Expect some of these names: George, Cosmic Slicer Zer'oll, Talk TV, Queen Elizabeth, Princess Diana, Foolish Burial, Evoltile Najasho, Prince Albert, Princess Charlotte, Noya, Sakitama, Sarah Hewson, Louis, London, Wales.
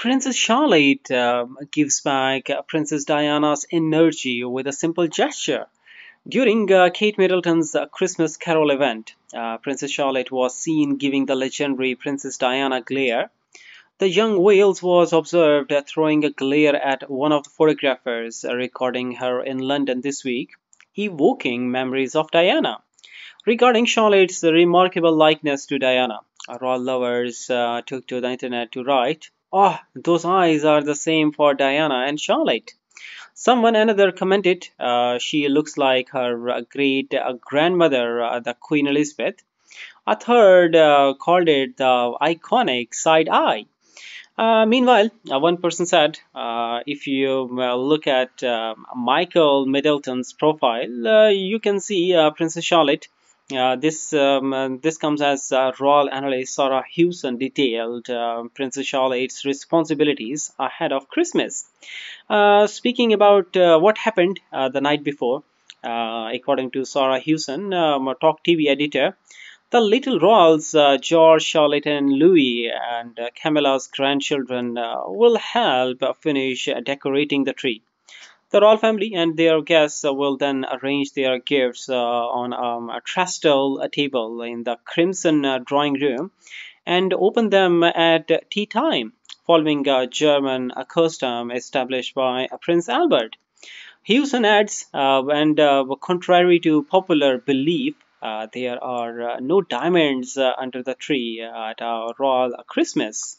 Princess Charlotte gives back Princess Diana's energy with a simple gesture. During Kate Middleton's Christmas Carol event, Princess Charlotte was seen giving the legendary Princess Diana a glare. The young Wales was observed throwing a glare at one of the photographers recording her in London this week, evoking memories of Diana. Regarding Charlotte's remarkable likeness to Diana, royal lovers took to the internet to write, "Oh, those eyes are the same for Diana and Charlotte." Another commented, "She looks like her great-grandmother, the Queen Elizabeth." A third called it the iconic side eye. Meanwhile, one person said, if you look at Michael Middleton's profile, you can see Princess Charlotte. This comes as royal analyst Sarah Hewson detailed Princess Charlotte's responsibilities ahead of Christmas. Speaking about what happened the night before, according to Sarah Hewson, Talk TV editor, the little royals, George, Charlotte and Louis, and Camilla's grandchildren will help finish decorating the tree. The royal family and their guests will then arrange their gifts on a trestle table in the Crimson drawing room and open them at tea time, following a German custom established by Prince Albert. Hewson adds, and contrary to popular belief, there are no diamonds under the tree at our royal Christmas.